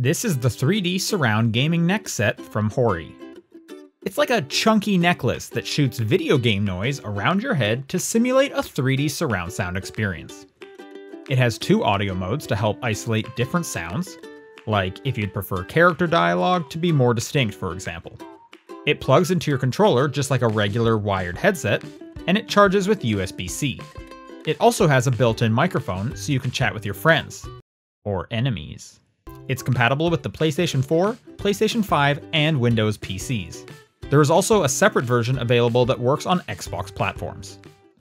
This is the 3D surround gaming neck set from Hori. It's like a chunky necklace that shoots video game noise around your head to simulate a 3D surround sound experience. It has two audio modes to help isolate different sounds, like if you'd prefer character dialogue to be more distinct, for example. It plugs into your controller just like a regular wired headset, and it charges with USB-C. It also has a built-in microphone so you can chat with your friends, or enemies. It's compatible with the PlayStation 4, PlayStation 5, and Windows PCs. There is also a separate version available that works on Xbox platforms.